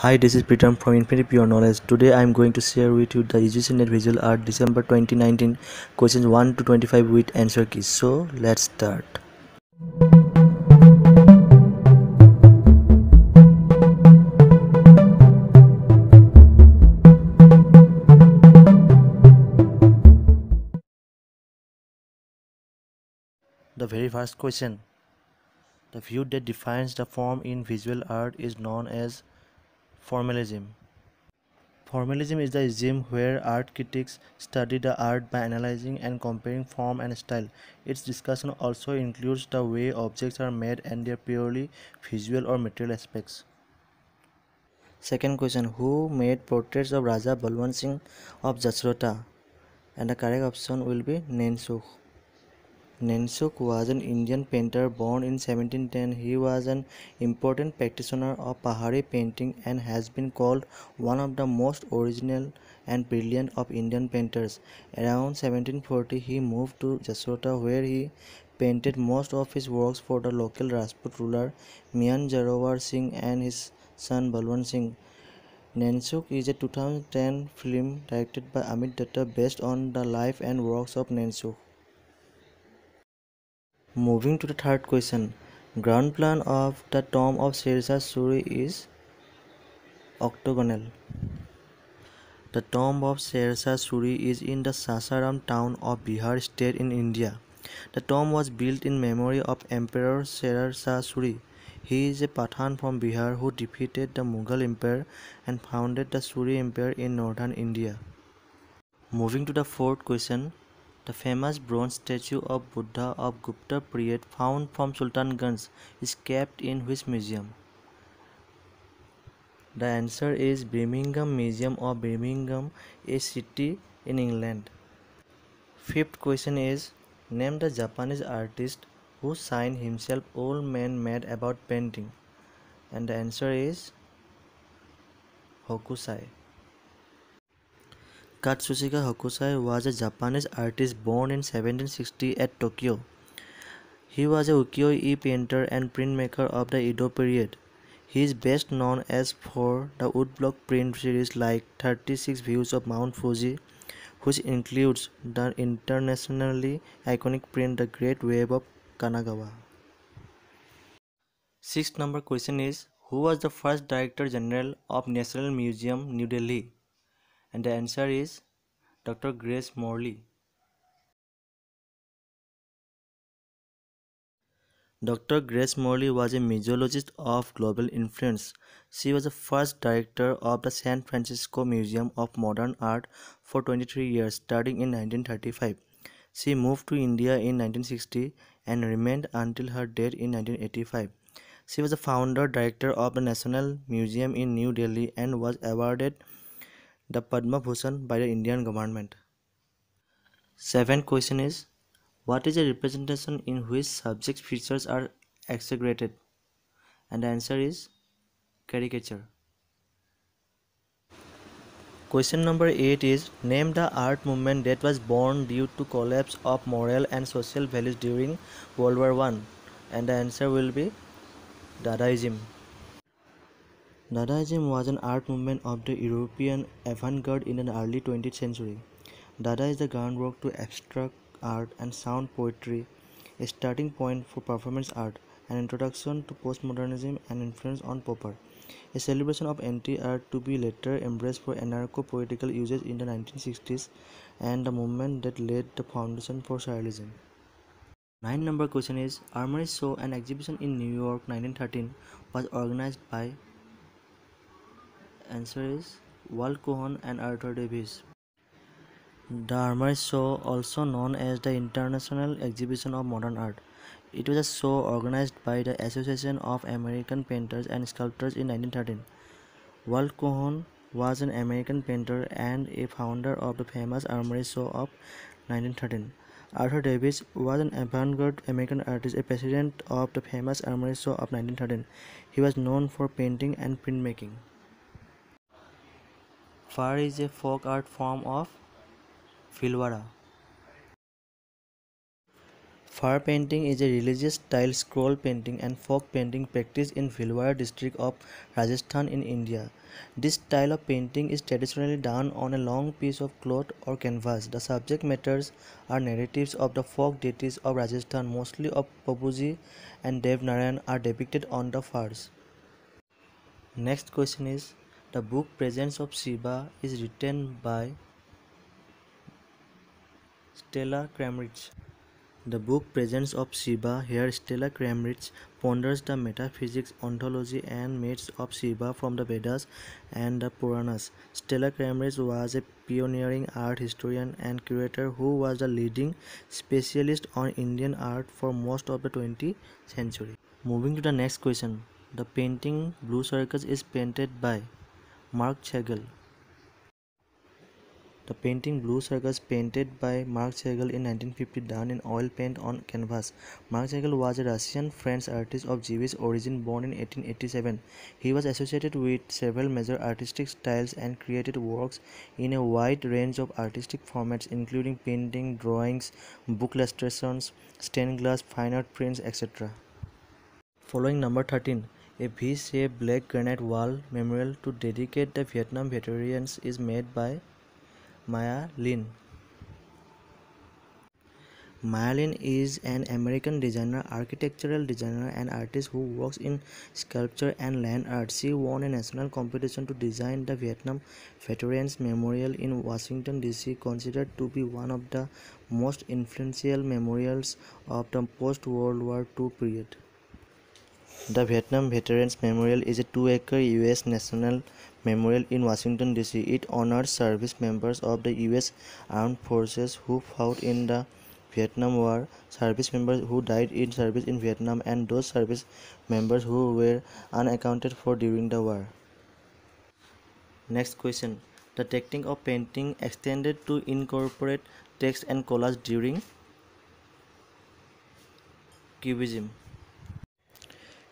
Hi, this is Pritam from Infinite Pure Knowledge. Today I am going to share with you the UGC Net Visual Art December 2019 questions 1 to 25 with answer keys. So let's start. The very first question. The view that defines the form in visual art is known as formalism. Formalism is the regime where art critics study the art by analyzing and comparing form and style. Its discussion also includes the way objects are made and their purely visual or material aspects. Second question, who made portraits of Raja Balwan Singh of Jasrota? And the correct option will be Nainsukh. Nainsukh was an Indian painter born in 1710. He was an important practitioner of Pahari painting and has been called one of the most original and brilliant of Indian painters. Around 1740, he moved to Jasrota where he painted most of his works for the local Rajput ruler Mian Zorawar Singh and his son Balwan Singh. Nainsukh is a 2010 film directed by Amit Dutta based on the life and works of Nainsukh. Moving to the third question, ground plan of the tomb of Sher Shah Suri is octagonal. The tomb of Sher Shah Suri is in the Sasaram town of Bihar state in India. The tomb was built in memory of Emperor Sher Shah Suri. He is a Pathan from Bihar who defeated the Mughal Empire and founded the Suri Empire in northern India. Moving to the fourth question. The famous bronze statue of Buddha of Gupta period found from Sultan Ganj is kept in which museum? The answer is Birmingham Museum of Birmingham, a city in England. Fifth question is, name the Japanese artist who signed himself Old Man Mad About Painting. And the answer is Hokusai. Katsushika Hokusai was a Japanese artist born in 1760 at Tokyo. He was a ukiyo-e painter and printmaker of the Edo period. He is best known as for the woodblock print series like 36 Views of Mount Fuji, which includes the internationally iconic print The Great Wave of Kanagawa. Sixth number question is, who was the first Director General of National Museum, New Delhi? And the answer is Dr. Grace Morley. Dr. Grace Morley was a museologist of global influence. She was the first director of the San Francisco Museum of Modern Art for 23 years, starting in 1935. She moved to India in 1960 and remained until her death in 1985. She was the founder director of the National Museum in New Delhi and was awarded the Padma Bhushan by the Indian government. Seventh question is, what is a representation in which subject features are exaggerated? And the answer is caricature. Question number 8 is, name the art movement that was born due to collapse of moral and social values during World War I. And the answer will be Dadaism. Dadaism was an art movement of the European avant-garde in the early 20th century. Dada is the groundwork to abstract art and sound poetry, a starting point for performance art, an introduction to postmodernism and influence on Popper, a celebration of anti-art to be later embraced for anarcho-poetical uses in the 1960s, and the movement that laid the foundation for surrealism. 9th number question is, Armory Show, an exhibition in New York 1913, was organized by. Answer is Walt Cohen and Arthur Davies. The Armory Show, also known as the International Exhibition of Modern Art, it was a show organized by the Association of American Painters and Sculptors in 1913. Walt Cohen was an American painter and a founder of the famous Armory Show of 1913. Arthur Davies was an avant-garde American artist, a president of the famous Armory Show of 1913. He was known for painting and printmaking. Phad is a folk art form of Bhilwara. Fire painting is a religious style scroll painting and folk painting practiced in Bhilwara district of Rajasthan in India. This style of painting is traditionally done on a long piece of cloth or canvas. The subject matters are narratives of the folk deities of Rajasthan, mostly of Babuji and Dev Narayan, are depicted on the furs. Next question is, the book Presence of Shiva is written by Stella Kramrisch. The book Presence of Shiva, here Stella Kramrisch ponders the metaphysics, ontology and myths of Shiva from the Vedas and the Puranas. Stella Kramrisch was a pioneering art historian and curator who was the leading specialist on Indian art for most of the 20th century. Moving to the next question. The painting Blue Circus is painted by Mark Chagall. The painting Blue Circus, painted by Mark Chagall in 1950, done in oil paint on canvas. Mark Chagall was a Russian-French artist of Jewish origin born in 1887. He was associated with several major artistic styles and created works in a wide range of artistic formats including painting, drawings, book illustrations, stained glass, fine art prints, etc. Following number 13. A V-shaped black granite wall memorial to dedicate the Vietnam veterans is made by Maya Lin. Maya Lin is an American designer, architectural designer and artist who works in sculpture and land art. She won a national competition to design the Vietnam Veterans Memorial in Washington D.C., considered to be one of the most influential memorials of the post-World War II period. The Vietnam Veterans Memorial is a 2-acre U.S. national memorial in Washington, D.C. It honors service members of the U.S. Armed Forces who fought in the Vietnam War, service members who died in service in Vietnam, and those service members who were unaccounted for during the war. Next question. The technique of painting extended to incorporate text and collage during Cubism.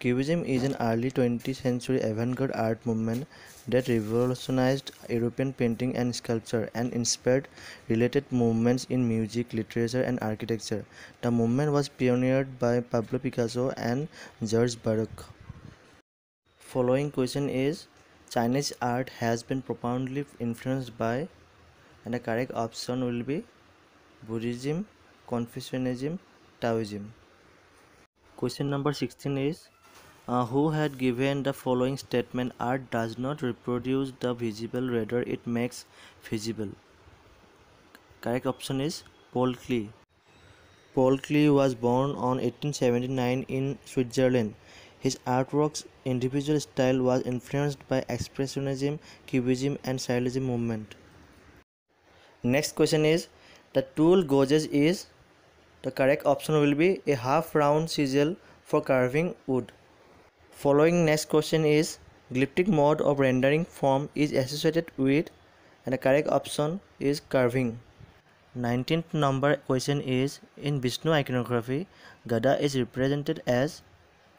Cubism is an early 20th century avant-garde art movement that revolutionized European painting and sculpture and inspired related movements in music, literature, and architecture. The movement was pioneered by Pablo Picasso and Georges Brayer. Following question is, Chinese art has been profoundly influenced by, and the correct option will be Buddhism, Confucianism, Taoism. Question number 16 is, who had given the following statement: art does not reproduce the visible, rather it makes visible? Correct option is Paul Klee. Paul Klee was born on 1879 in Switzerland. His artwork's individual style was influenced by Expressionism, Cubism and Surrealism movement. Next question is, the tool gouges is, the correct option will be a half round chisel for carving wood. Following next question is, glyptic mode of rendering form is associated with, and the correct option is carving. 19th number question is, in Vishnu iconography, Gada is represented as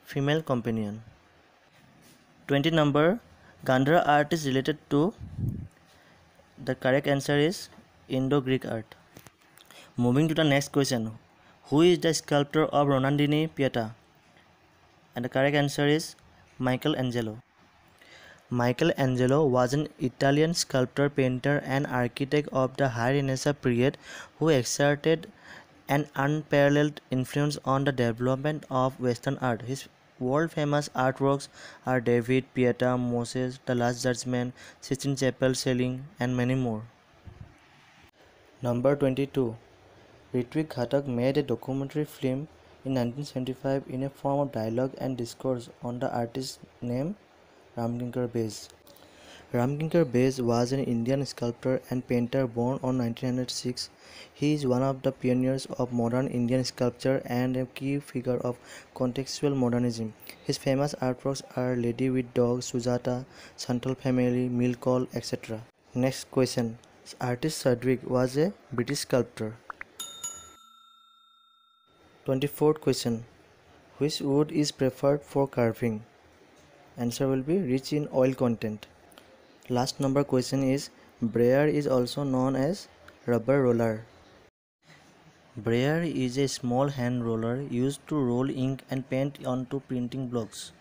female companion. 20 number, Gandhara art is related to, the correct answer is Indo-Greek art. Moving to the next question. Who is the sculptor of Ronaldini Pietà? And the correct answer is Michelangelo. Michelangelo was an Italian sculptor, painter and architect of the High Renaissance period who exerted an unparalleled influence on the development of Western art. His world-famous artworks are David, Pietà, Moses, The Last Judgment, Sistine Chapel Ceiling and many more. Number 22. Ritwik Ghatak made a documentary film in 1975 in a form of dialogue and discourse on the artist named Ramkinkar Bains. Ramkinkar Bains was an Indian sculptor and painter born on 1906. He is one of the pioneers of modern Indian sculpture and a key figure of contextual modernism. His famous artworks are Lady with Dog, Sujata, Santal Family, Mill Call, etc. Next question. Artist Sedgwick was a British sculptor. 24th question. Which wood is preferred for carving? Answer will be rich in oil content. Last number question is, Brayer is also known as rubber roller. Brayer is a small hand roller used to roll ink and paint onto printing blocks.